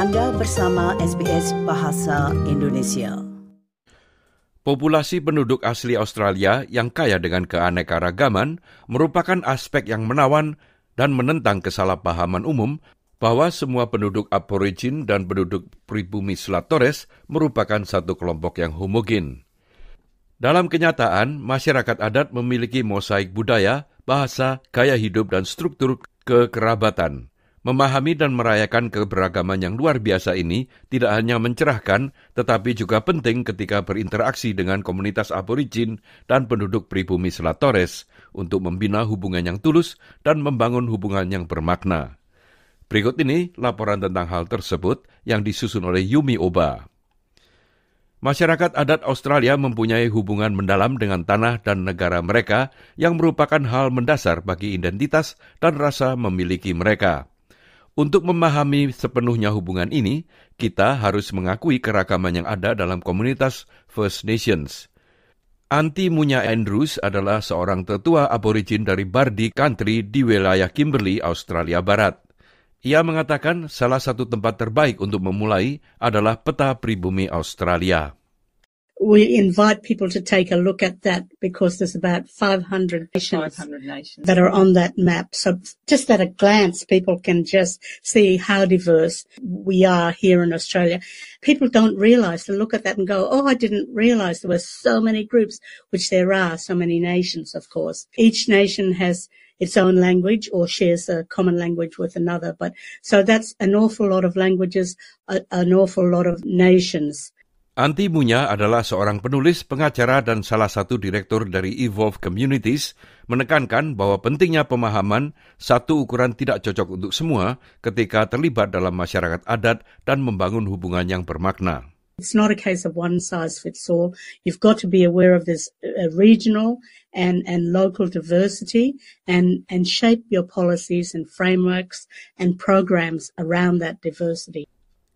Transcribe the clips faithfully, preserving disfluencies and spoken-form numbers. Anda bersama S B S Bahasa Indonesia. Populasi penduduk asli Australia yang kaya dengan keanekaragaman merupakan aspek yang menawan dan menentang kesalahpahaman umum bahwa semua penduduk Aborigin dan penduduk pribumi Selat Torres merupakan satu kelompok yang homogen. Dalam kenyataan, masyarakat adat memiliki mosaik budaya, bahasa, gaya hidup, dan struktur kekerabatan. Memahami dan merayakan keberagaman yang luar biasa ini tidak hanya mencerahkan, tetapi juga penting ketika berinteraksi dengan komunitas Aborigin dan penduduk pribumi Selat Torres untuk membina hubungan yang tulus dan membangun hubungan yang bermakna. Berikut ini laporan tentang hal tersebut yang disusun oleh Yumi Oba. Masyarakat adat Australia mempunyai hubungan mendalam dengan tanah dan negara mereka yang merupakan hal mendasar bagi identitas dan rasa memiliki mereka. Untuk memahami sepenuhnya hubungan ini, kita harus mengakui keragaman yang ada dalam komunitas First Nations. Aunty Munya Andrews adalah seorang tetua Aborigin dari Bardi Country di wilayah Kimberley, Australia Barat. Ia mengatakan salah satu tempat terbaik untuk memulai adalah peta pribumi Australia. We invite people to take a look at that because there's about five hundred nations, five hundred nations that are on that map. So just at a glance, people can just see how diverse we are here in Australia. People don't realise to look at that and go, oh, I didn't realise there were so many groups, which there are, so many nations, of course. Each nation has its own language or shares a common language with another. But so that's an awful lot of languages, a, an awful lot of nations. Aunty Munya adalah seorang penulis, pengacara, dan salah satu direktur dari Evolve Communities, menekankan bahwa pentingnya pemahaman satu ukuran tidak cocok untuk semua ketika terlibat dalam masyarakat adat dan membangun hubungan yang bermakna. It's not a case of one size fits all. You've got to be aware of this uh, regional and, and local diversity and, and shape your policies and frameworks and programs around that diversity.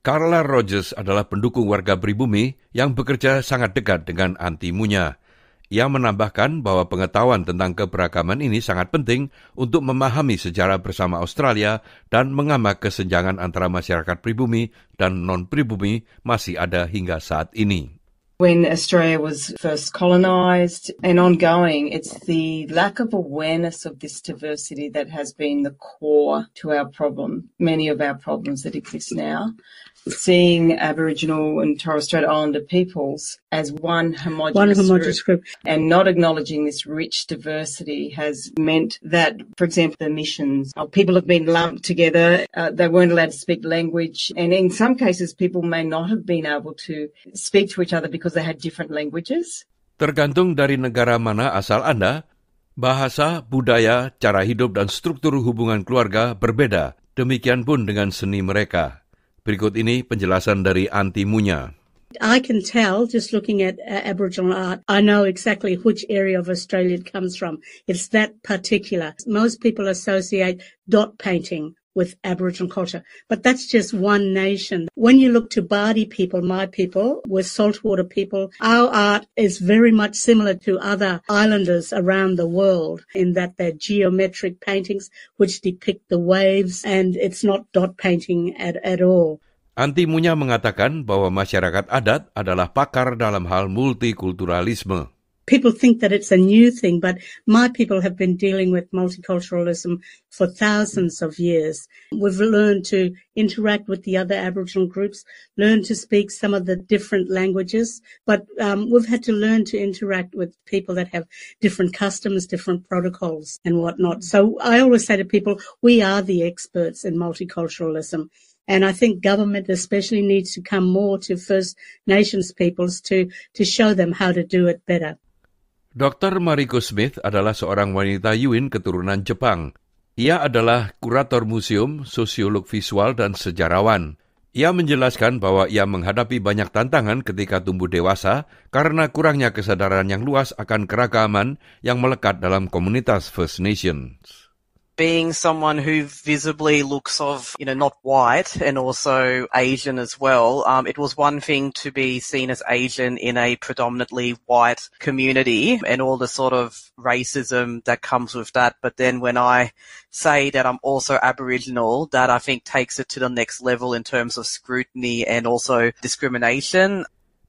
Carla Rogers adalah pendukung warga pribumi yang bekerja sangat dekat dengan Aunty Munya. Ia menambahkan bahwa pengetahuan tentang keberagaman ini sangat penting untuk memahami sejarah bersama Australia dan mengamak kesenjangan antara masyarakat pribumi dan non-pribumi masih ada hingga saat ini. When Australia was first colonised and ongoing, it's the lack of awareness of this diversity that has been the core to our problem, many of our problems that exist now. Seeing Aboriginal and Torres Strait Islander peoples as one homogenous, one homogenous group. group and not acknowledging this rich diversity has meant that, for example, the missions, people have been lumped together, uh, they weren't allowed to speak language, and in some cases people may not have been able to speak to each other because they had different languages. Tergantung dari negara mana asal Anda, bahasa, budaya, cara hidup, dan struktur hubungan keluarga berbeda, demikian pun dengan seni mereka. Berikut ini penjelasan dari Aunty Munya. I can tell just looking at uh, Aboriginal art, I know exactly which area of Australia it comes from. It's that particular. Most people associate dot painting with Aboriginal culture, but that's just one nation. When you look to Bardi people, my people, we're saltwater people. Our art is very much similar to other islanders around the world in that they're geometric paintings which depict the waves, and it's not dot painting at, at all. Aunty Munya mengatakan bahwa masyarakat adat adalah pakar dalam hal multikulturalisme. People think that it's a new thing, but my people have been dealing with multiculturalism for thousands of years. We've learned to interact with the other Aboriginal groups, learned to speak some of the different languages, but um, we've had to learn to interact with people that have different customs, different protocols and whatnot. So I always say to people, we are the experts in multiculturalism. And I think government especially needs to come more to First Nations peoples to, to show them how to do it better. Doktor Mariko Smith adalah seorang wanita Yuin keturunan Jepang. Ia adalah kurator museum, sosiolog visual, dan sejarawan. Ia menjelaskan bahwa ia menghadapi banyak tantangan ketika tumbuh dewasa karena kurangnya kesadaran yang luas akan keragaman yang melekat dalam komunitas First Nations. being someone who visibly looks of, you know, not white and also Asian as well, um, it was one thing to be seen as Asian in a predominantly white community and all the sort of racism that comes with that. But then when I say that I'm also Aboriginal, that I think takes it to the next level in terms of scrutiny and also discrimination.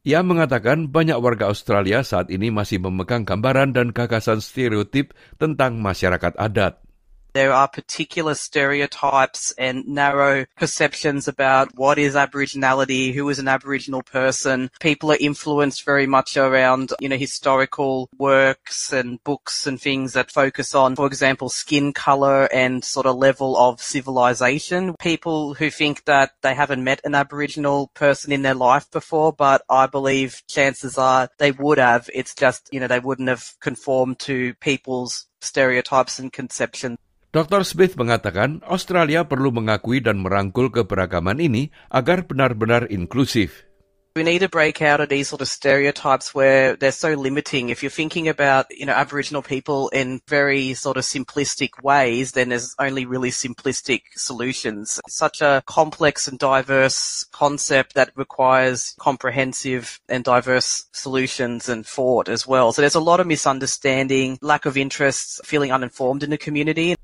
Ia mengatakan banyak warga Australia saat ini masih memegang gambaran dan gagasan stereotip tentang masyarakat adat. There are particular stereotypes and narrow perceptions about what is Aboriginality, who is an Aboriginal person. People are influenced very much around, you know, historical works and books and things that focus on, for example, skin colour and sort of level of civilization. People who think that they haven't met an Aboriginal person in their life before, but I believe chances are they would have. It's just, you know, they wouldn't have conformed to people's stereotypes and conceptions. Doktor Smith mengatakan Australia perlu mengakui dan merangkul keberagaman ini agar benar-benar inklusif. We need to break out of these sort of stereotypes where they're so limiting. If you're thinking about, you know, Aboriginal people in very sort of simplistic ways, then there's only really simplistic solutions. It's such a complex and diverse concept that requires comprehensive and diverse solutions and thought as well. So there's a lot of misunderstanding, lack of interest, feeling uninformed in the community.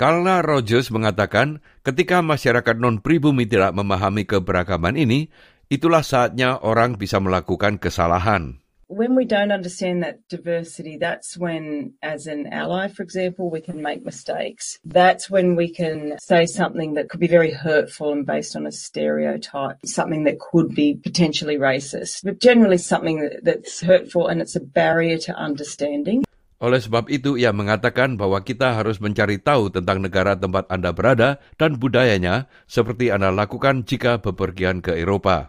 Carla Rogers mengatakan, ketika masyarakat non-pribumi tidak memahami keberagaman ini, itulah saatnya orang bisa melakukan kesalahan. When we don't understand that diversity, that's when, as an ally, for example, we can make mistakes. That's when we can say something that could be very hurtful and based on a stereotype, something that could be potentially racist, but generally something that's hurtful and it's a barrier to understanding. Oleh sebab itu, ia mengatakan bahwa kita harus mencari tahu tentang negara tempat Anda berada dan budayanya, seperti Anda lakukan jika bepergian ke Eropa.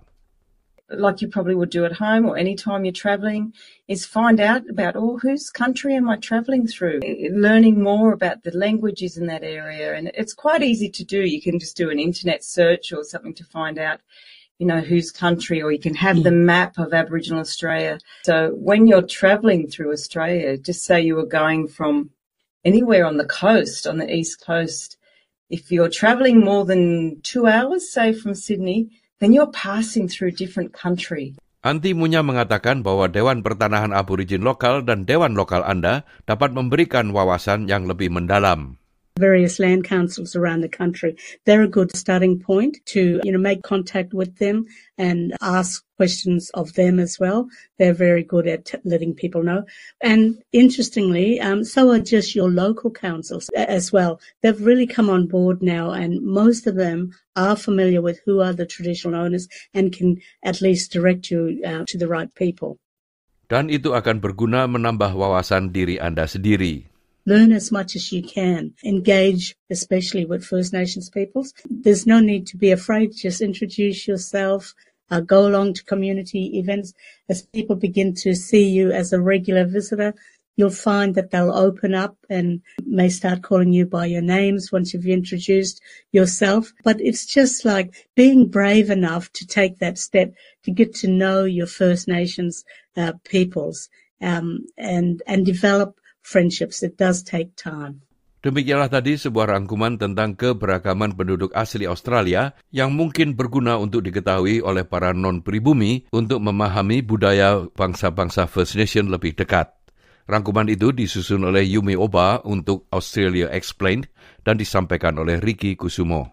Like you probably would do at home or any time you're travelling, is find out about, oh, whose country am I travelling through? Learning more about the languages in that area. And it's quite easy to do. You can just do an internet search or something to find out, you know, whose country, or you can have the map of Aboriginal Australia. So when you're travelling through Australia, just say you were going from anywhere on the coast, on the east coast, if you're travelling more than two hours, say from Sydney, then you're passing through different country. Aunty Munya mengatakan bahwa Dewan Pertanahan Aborigin Lokal dan Dewan Lokal Anda dapat memberikan wawasan yang lebih mendalam. Various land councils around the country, they're a good starting point to, you know, make contact with them and ask questions of them as well. They're very good at letting people know. And interestingly, um, so are just your local councils as well. They've really come on board now, and most of them are familiar with who are the traditional owners and can at least direct you uh, to the right people. Dan itu akan berguna menambah wawasan diri Anda sendiri. Learn as much as you can. Engage, especially with First Nations peoples. There's no need to be afraid. Just introduce yourself. Uh, go along to community events. As people begin to see you as a regular visitor, you'll find that they'll open up and may start calling you by your names once you've introduced yourself. But it's just like being brave enough to take that step to get to know your First Nations uh, peoples um, and and develop friendships. It does take time. Demikianlah tadi sebuah rangkuman tentang keberagaman penduduk asli Australia yang mungkin berguna untuk diketahui oleh para non-pribumi untuk memahami budaya bangsa-bangsa First Nation lebih dekat. Rangkuman itu disusun oleh Yumi Oba untuk Australia Explained dan disampaikan oleh Riki Kusumo.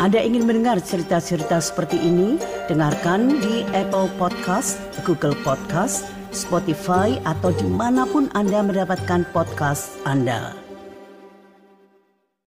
Anda ingin mendengar cerita-cerita seperti ini? Dengarkan di Apple Podcast, Google Podcast, Spotify, atau dimanapun Anda mendapatkan podcast Anda.